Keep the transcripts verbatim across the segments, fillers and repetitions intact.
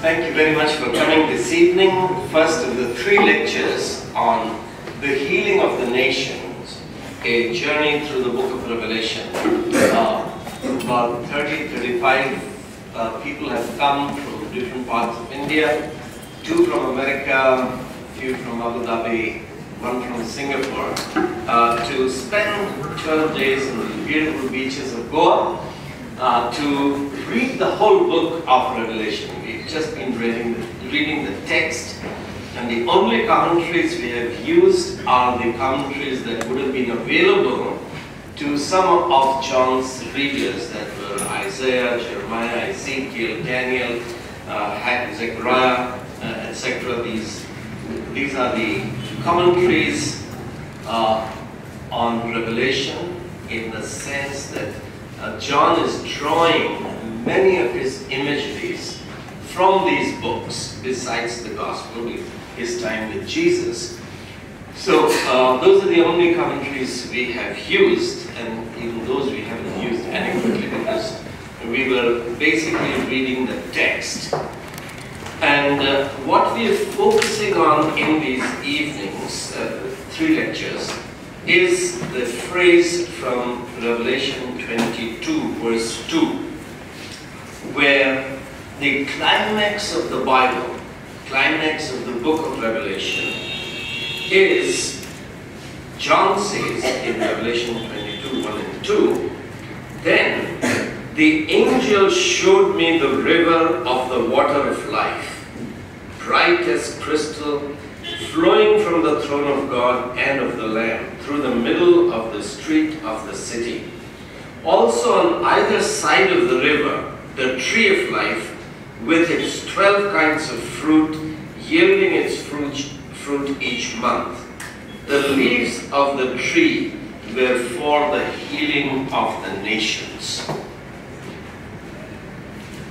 Thank you very much for coming this evening. First of the three lectures on the healing of the nations, a journey through the book of Revelation. Uh, about thirty, thirty-five uh, people have come from different parts of India, two from America, few from Abu Dhabi, one from Singapore, uh, to spend twelve days on the beautiful beaches of Goa, uh, to read the whole book of Revelation. Just been reading the, reading the text, and the only commentaries we have used are the commentaries that would have been available to some of John's readers, that were Isaiah, Jeremiah, Ezekiel, Daniel, uh, Zechariah, uh, et cetera. These, these are the commentaries uh, on Revelation, in the sense that uh, John is drawing many of his imageries from these books, besides the Gospel, with his time with Jesus. So uh, those are the only commentaries we have used, and even those we haven't used adequately, because we were basically reading the text. And uh, what we are focusing on in these evenings, uh, three lectures, is the phrase from Revelation twenty-two, verse two, where the climax of the Bible, climax of the book of Revelation, is, John says in Revelation twenty-two, one and two, then the angel showed me the river of the water of life, bright as crystal, flowing from the throne of God and of the Lamb, through the middle of the street of the city. Also on either side of the river, the tree of life, with its twelve kinds of fruit, yielding its fruit, fruit each month. The leaves of the tree were for the healing of the nations.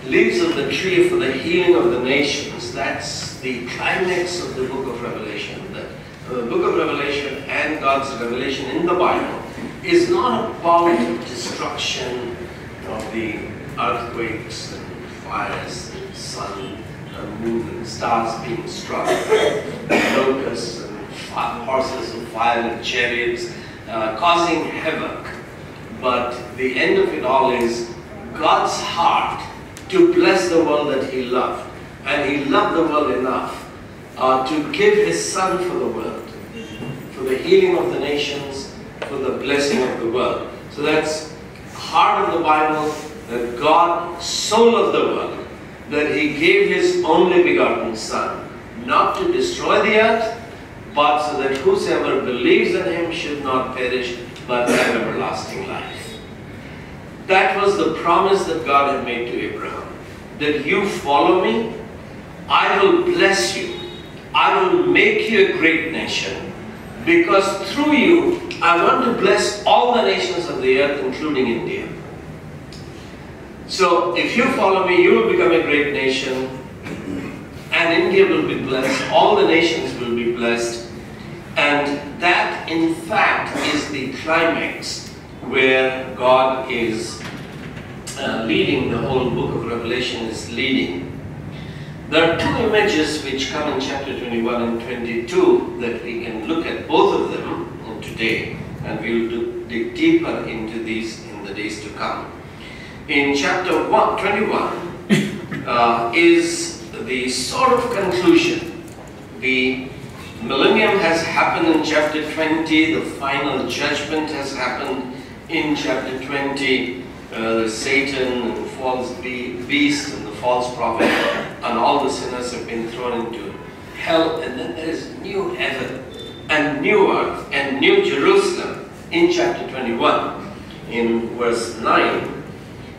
Leaves of the tree for the healing of the nations. That's the climax of the book of Revelation. The book of Revelation and God's revelation in the Bible is not about destruction of the earthquakes and fires, sun, and moon, and stars being struck, locusts, and fire, horses of fire, and chariots, uh, causing havoc. But the end of it all is God's heart to bless the world that He loved. And He loved the world enough uh, to give His Son for the world, for the healing of the nations, for the blessing of the world. So that's heart of the Bible, that God so loved the world that He gave His only begotten Son, not to destroy the earth, but so that whosoever believes in Him should not perish, but have everlasting life. That was the promise that God had made to Abraham, that you follow me, I will bless you, I will make you a great nation, because through you, I want to bless all the nations of the earth, including India. So, if you follow me, you will become a great nation, and India will be blessed, all the nations will be blessed, and that, in fact, is the climax where God is uh, leading, the whole book of Revelation is leading. There are two images which come in chapter twenty-one and twenty-two that we can look at, both of them today, and we will dig deeper into these in the days to come. In chapter twenty-one uh, is the sort of conclusion. The millennium has happened in chapter twenty, the final judgment has happened in chapter twenty, uh, the Satan and the false be beast and the false prophet and all the sinners have been thrown into hell, and then there is new heaven and new earth and new Jerusalem in chapter twenty-one. In verse nine,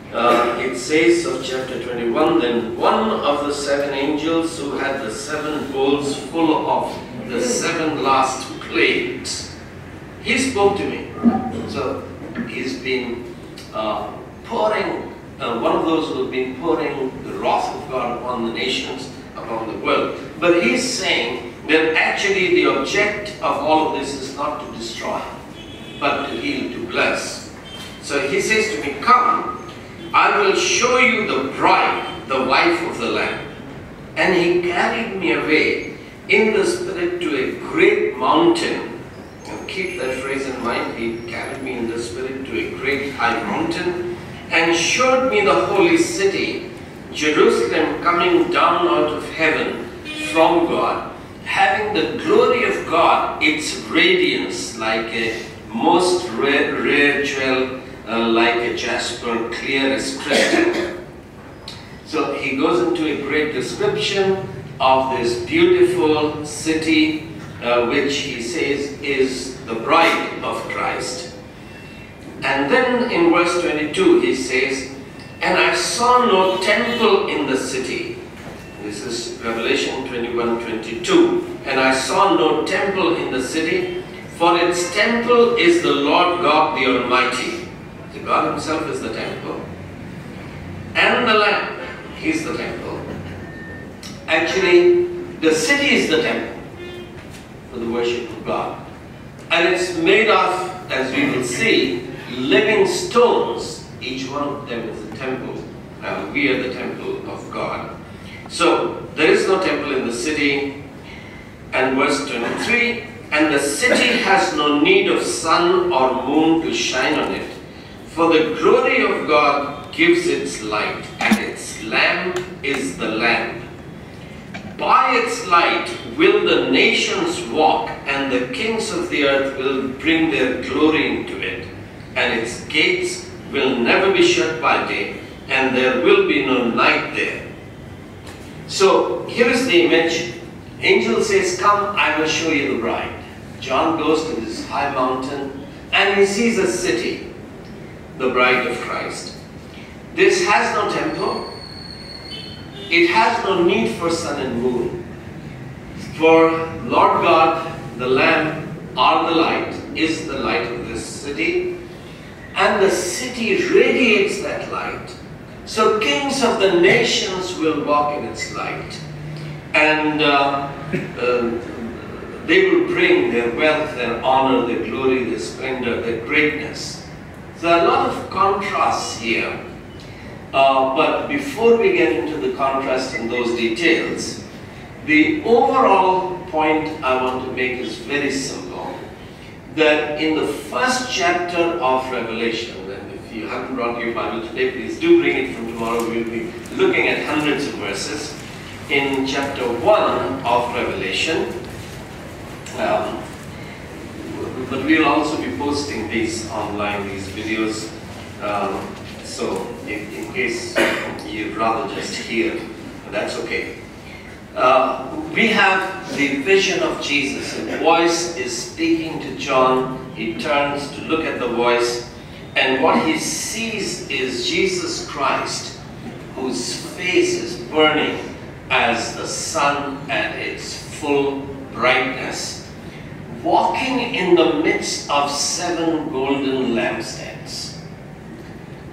Uh, it says of chapter twenty-one, then one of the seven angels who had the seven bowls full of the seven last plagues, he spoke to me. So he's been uh, pouring, uh, one of those who have been pouring the wrath of God upon the nations, upon the world. But he's saying that actually the object of all of this is not to destroy, but to heal, to bless. So he says to me, come, I will show you the bride, the wife of the Lamb. And he carried me away in the spirit to a great mountain. And keep that phrase in mind, he carried me in the spirit to a great high mountain, and showed me the holy city, Jerusalem, coming down out of heaven from God, having the glory of God, its radiance like a most rare, rare jewel, uh, like a jasper, clear as crystal. So he goes into a great description of this beautiful city, uh, which he says is the bride of Christ. And then in verse twenty-two he says, and I saw no temple in the city. This is Revelation twenty-one twenty-two. And I saw no temple in the city, for its temple is the Lord God the Almighty. So God himself is the temple. And the Lamb, he is the temple. Actually, the city is the temple for the worship of God. And it's made of, as we will see, living stones. Each one of them is a temple. Uh, we are the temple of God. So, there is no temple in the city. And verse twenty-three, and the city has no need of sun or moon to shine on it, for the glory of God gives its light, and its lamp is the lamp. By its light will the nations walk, and the kings of the earth will bring their glory into it, and its gates will never be shut by day, and there will be no night there. So here is the image. Angel says, come, I will show you the bride. John goes to this high mountain and he sees a city, the bride of Christ. This has no temple. It has no need for sun and moon. For Lord God, the Lamb, or the light, is the light of this city. And the city radiates that light. So kings of the nations will walk in its light. And uh, uh, they will bring their wealth, their honor, their glory, their splendor, their greatness. So a lot of contrasts here. Uh, but before we get into the contrast and those details, the overall point I want to make is very simple. That in the first chapter of Revelation, and if you haven't brought your Bible today, please do bring it from tomorrow. We'll be looking at hundreds of verses. In chapter one of Revelation, um, but we'll also be posting these online, these videos, um, so in, in case you'd rather just hear, that's okay. Uh, we have the vision of Jesus. A voice is speaking to John. He turns to look at the voice, and what he sees is Jesus Christ, whose face is burning as the sun at its full brightness, walking in the midst of seven golden lampstands.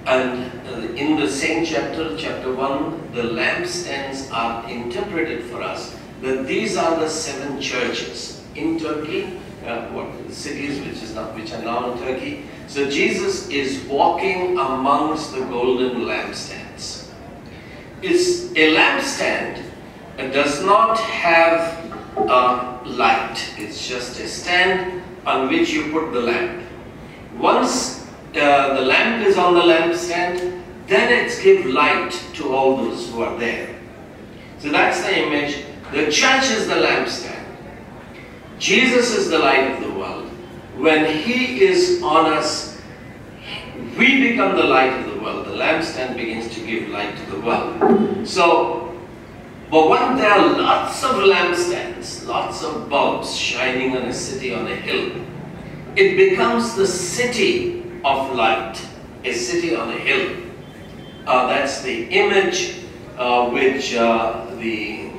And in the same chapter, chapter one, the lampstands are interpreted for us that these are the seven churches in Turkey, uh, what, cities which, is not, which are now in Turkey. So Jesus is walking amongst the golden lampstands. It's a lampstand that does not have a light. It's just a stand on which you put the lamp. Once uh, the lamp is on the lampstand, then it gives light to all those who are there. So that's the image. The church is the lampstand. Jesus is the light of the world. When he is on us, we become the light of the world. Well, the lampstand begins to give light to the world. So, but when there are lots of lampstands, lots of bulbs shining on a city on a hill, it becomes the city of light, a city on a hill. Uh, that's the image uh, which uh, the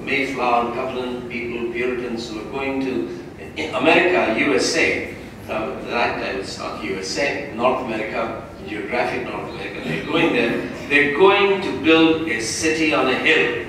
Mayflower, Covenant people, Puritans who are going to America, U S A, uh, at that time it's not U S A, North America, geographic North America, they're going there, they're going to build a city on a hill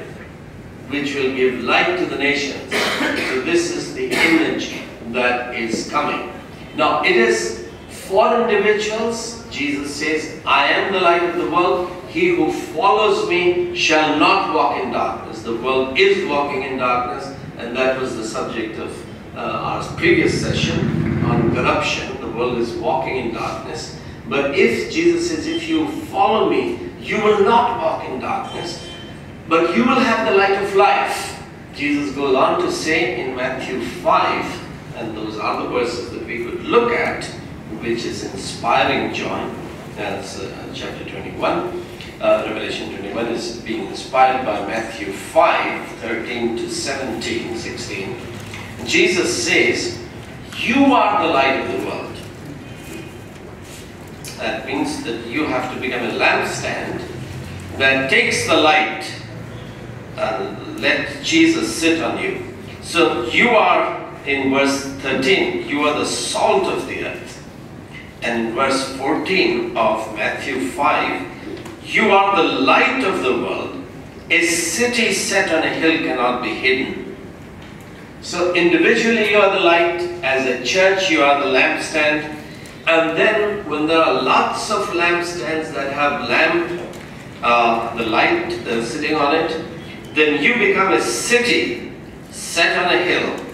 which will give light to the nations. So this is the image that is coming. Now it is for individuals. Jesus says, I am the light of the world, he who follows me shall not walk in darkness. The world is walking in darkness, and that was the subject of uh, our previous session on corruption. The world is walking in darkness. But if, Jesus says, if you follow me, you will not walk in darkness, but you will have the light of life. Jesus goes on to say in Matthew five, and those are the verses that we could look at, which is inspiring John. That's uh, chapter twenty-one. Uh, Revelation twenty-one is being inspired by Matthew five, thirteen to seventeen, sixteen. Jesus says, you are the light of the world. That means that you have to become a lampstand that takes the light and let Jesus sit on you. So you are, in verse thirteen, you are the salt of the earth. And in verse fourteen of Matthew five, you are the light of the world. A city set on a hill cannot be hidden. So individually you are the light, as a church you are the lampstand. And then when there are lots of lampstands that have lamp, uh, the light uh, sitting on it, then you become a city set on a hill.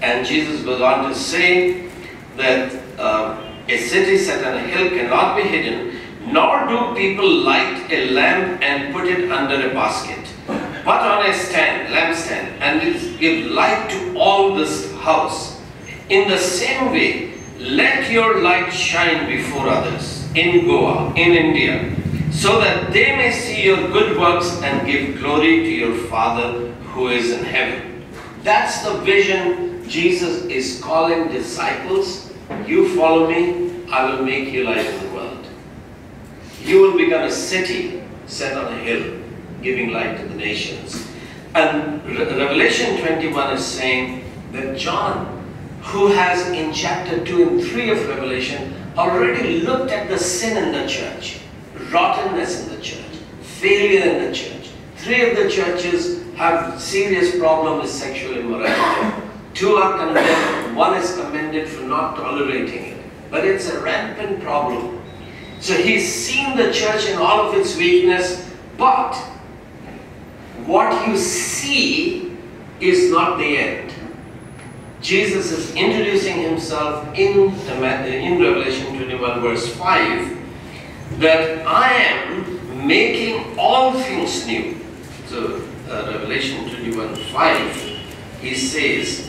And Jesus goes on to say that uh, a city set on a hill cannot be hidden, nor do people light a lamp and put it under a basket, but on a stand, lampstand, and it gives light to all this house. In the same way, let your light shine before others in Goa, in India, so that they may see your good works and give glory to your Father who is in heaven. That's the vision Jesus is calling disciples. You follow me, I will make you light in the world. You will become a city set on a hill, giving light to the nations. And Re Revelation twenty-one is saying that John, who has in chapter two and three of Revelation, already looked at the sin in the church, rottenness in the church, failure in the church. Three of the churches have serious problem with sexual immorality. Two are condemned, one is commended for not tolerating it. But it's a rampant problem. So he's seen the church in all of its weakness, but what you see is not the end. Jesus is introducing himself in, in Revelation twenty-one verse five, that I am making all things new. So uh, Revelation twenty-one, five, he says,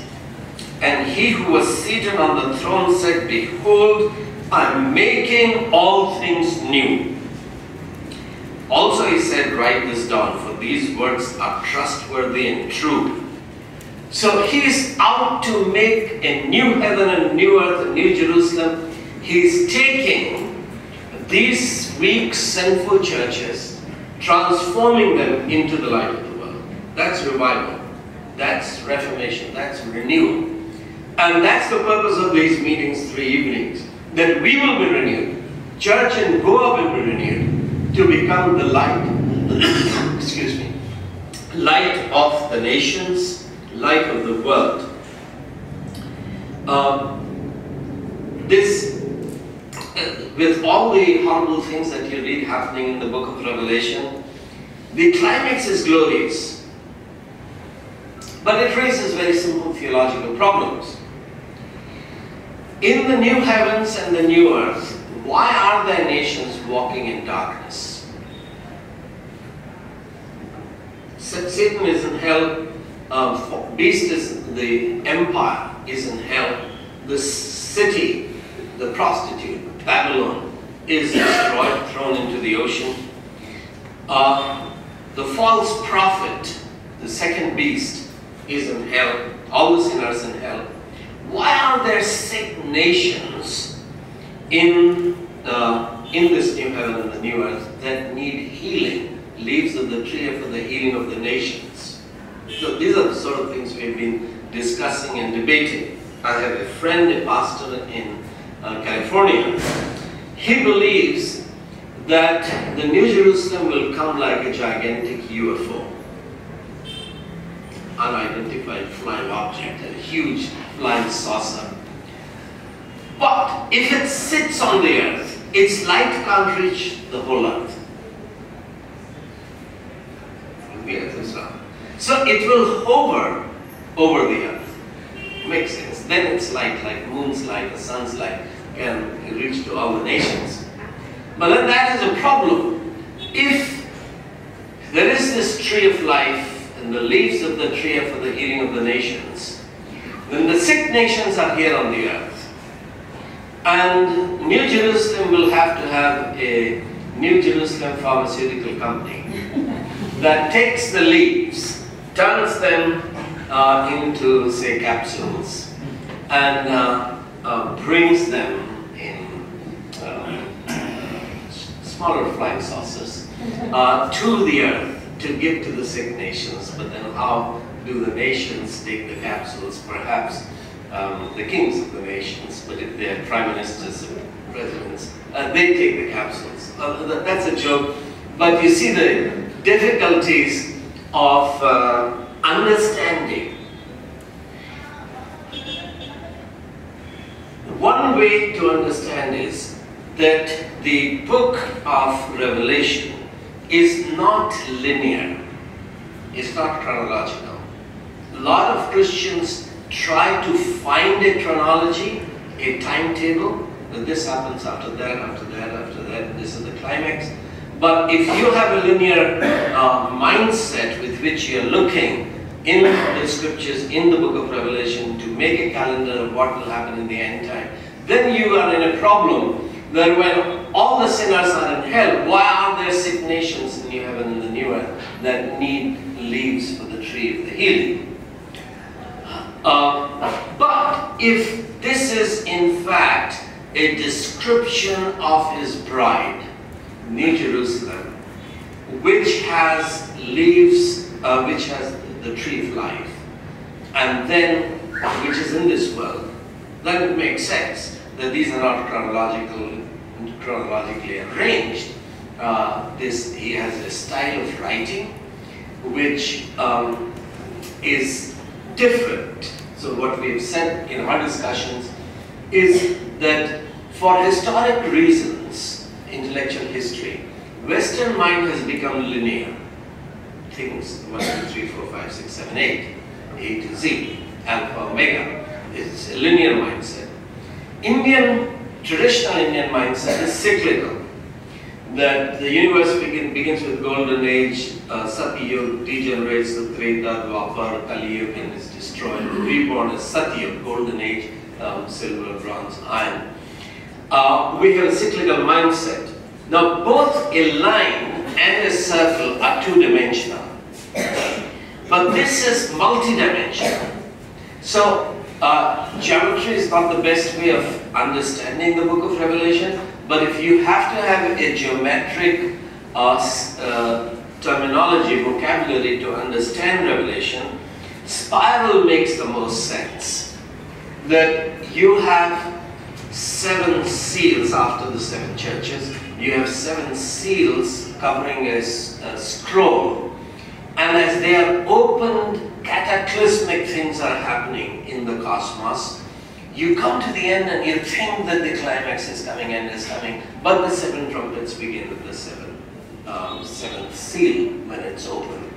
and he who was seated on the throne said, behold, I am making all things new. Also he said, write this down, for these words are trustworthy and true. So he is out to make a new heaven and new earth, a new Jerusalem. He is taking these weak, sinful churches, transforming them into the light of the world. That's revival. That's reformation. That's renewal. And that's the purpose of these meetings, three evenings, that we will be renewed. Church in Goa will be renewed to become the light, excuse me, light of the nations, light of the world. Uh, this, uh, with all the horrible things that you read happening in the book of Revelation, the climax is glorious, but it raises very simple theological problems. In the new heavens and the new earth, why are there nations walking in darkness? Satan is in hell, uh, beast is, the empire is in hell, the city, the prostitute, Babylon, is destroyed, thrown into the ocean. Uh, the false prophet, the second beast, is in hell, all the sinners in hell. Why are there sick nations in, uh, in this new heaven and the new earth that need healing? Leaves of the tree are for the healing of the nations. So these are the sort of things we've been discussing and debating. I have a friend, a pastor in uh, California. He believes that the New Jerusalem will come like a gigantic U F O. Unidentified flying object, a huge flying saucer. But if it sits on the earth, its light can't reach the whole earth. the earth as well. So it will hover over the earth. Makes sense. Then its light, like moon's light, the sun's light, can reach to all the nations. But then that is a problem. If there is this tree of life and the leaves of the tree are for the healing of the nations, then the sick nations are here on the earth. And New Jerusalem will have to have a New Jerusalem pharmaceutical company that takes the leaves, turns them uh, into, say, capsules, and uh, uh, brings them in uh, smaller flying saucers uh, to the earth to give to the sick nations. But then how do the nations take the capsules? Perhaps um, the kings of the nations, but if they're prime ministers and presidents, uh, they take the capsules. Uh, that's a joke. But you see the difficulties of uh, understanding. One way to understand is that the book of Revelation is not linear. It's not chronological. A lot of Christians try to find a chronology, a timetable, that this happens after that, after that, after that, this is the climax. But if you have a linear uh, mindset with which you're looking in the scriptures, in the book of Revelation, to make a calendar of what will happen in the end time, then you are in a problem that when all the sinners are in hell, why are there sick nations in the new heaven and the new earth that need leaves for the tree of the healing? Uh, but if this is in fact a description of his bride, New Jerusalem, which has leaves, uh, which has the tree of life, and then which is in this world, then it makes sense that these are not chronological, chronologically arranged. Uh, this he has a style of writing which um, is different. So what we have said in our discussions is that for historic reasons, intellectual history, Western mind has become linear. Things one, two, three, four, five, six, seven, eight, A to Z, alpha, omega. It's a linear mindset. Indian, traditional Indian mindset is cyclical. That the universe begin, begins with golden age, uh, Satyug degenerates to Treta, Dwapar, Kaliyug, and is destroyed. Reborn as Satyug, golden age, um, silver, bronze, iron. Uh, we have a cyclical mindset. Now both a line and a circle are two-dimensional. But this is multi-dimensional. So uh, geometry is not the best way of understanding the book of Revelation, but if you have to have a geometric uh, uh, terminology, vocabulary to understand Revelation, spiral makes the most sense. That you have seven seals after the seven churches. You have seven seals covering a, a scroll, and as they are opened, cataclysmic things are happening in the cosmos. You come to the end and you think that the climax is coming, end is coming, but the seven trumpets begin with the seven, um, seventh seal when it's open.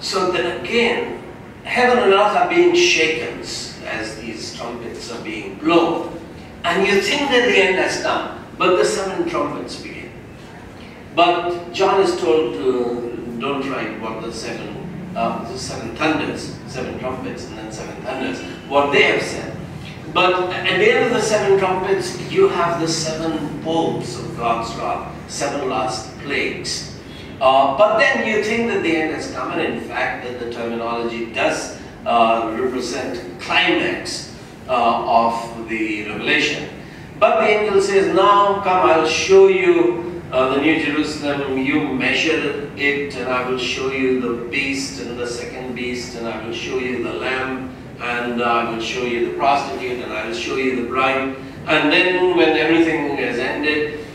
So then again, heaven and earth are being shaken as these trumpets are being blown. And you think that the end has come, but the seven trumpets begin. But John is told to don't write what the seven, uh, the seven thunders, seven trumpets, and then seven thunders, what they have said. But at the end of the seven trumpets, you have the seven bowls of God's wrath, seven last plagues. Uh, but then you think that the end has come, and in fact, that the terminology does uh, represent climax. Uh, of the Revelation. But the angel says, now come, I'll show you uh, the New Jerusalem, you measure it, and I will show you the beast and the second beast, and I will show you the lamb, and uh, I will show you the prostitute, and I will show you the bride. And then when everything has ended,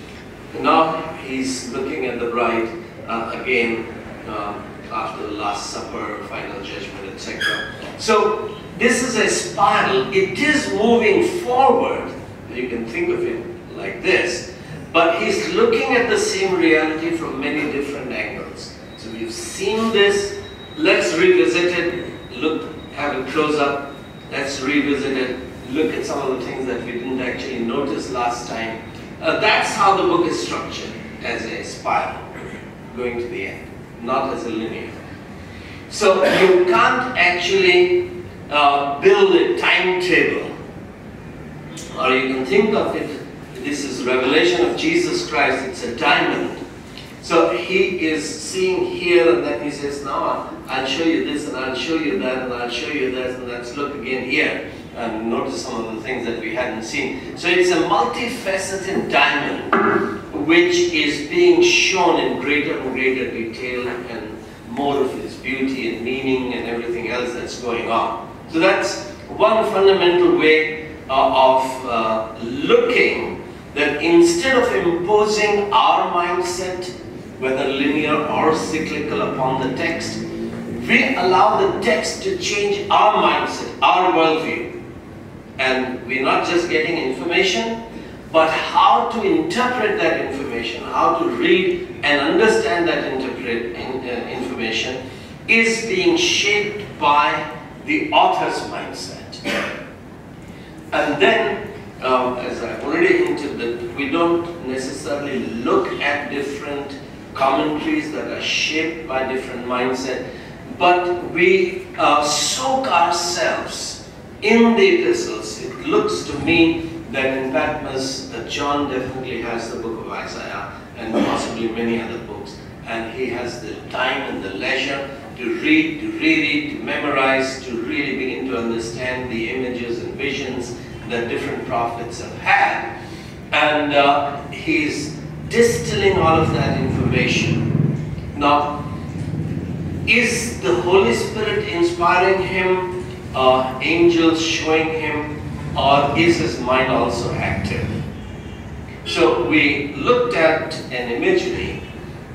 now he's looking at the bride uh, again uh, after the Last Supper, final judgment, et cetera. So this is a spiral. It is moving forward. You can think of it like this. But he's looking at the same reality from many different angles. So we've seen this Let's revisit it. Look, have it close up. Let's revisit it. Look at some of the things that we didn't actually notice last time. Uh, that's how the book is structured, as a spiral going to the end, not as a linear. So you can't actually uh, build a timetable, or you can think of it, this is Revelation of Jesus Christ, it's a diamond. So he is seeing here, and then he says, now I'll show you this, and I'll show you that, and I'll show you this, and let's look again here and notice some of the things that we hadn't seen. So it's a multifaceted diamond which is being shown in greater and greater detail and more of its beauty and meaning and everything else that's going on. So that's one fundamental way uh, of uh, looking, that instead of imposing our mindset, whether linear or cyclical, upon the text, we allow the text to change our mindset, our worldview. And we're not just getting information, but how to interpret that information, how to read and understand that interpret in, uh, information is being shaped by the author's mindset. And then, um, as I've already hinted, that we don't necessarily look at different commentaries that are shaped by different mindset, but we uh, soak ourselves in the epistles. It looks to me that in Patmos, uh, John definitely has the book of Isaiah and possibly many other books, and he has the time and the leisure to read, to reread, to memorize, to really begin to understand the images and visions that different prophets have had. And uh, he's distilling all of that information. Now, is the Holy Spirit inspiring him? Uh, angels showing him, or is his mind also active? So we looked at an imagery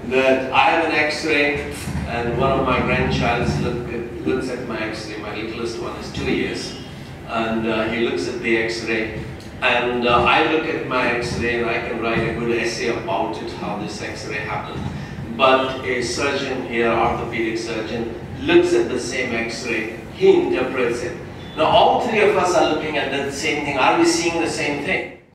that I have an x-ray, and one of my grandchilds look at, looks at my x-ray. My littlest one is two years, and uh, he looks at the x-ray, and uh, I look at my x-ray, and I can write a good essay about it, how this x-ray happened. But a surgeon here, orthopedic surgeon, looks at the same x-ray. He interprets it. Now all three of us are looking at the same thing. Are we seeing the same thing?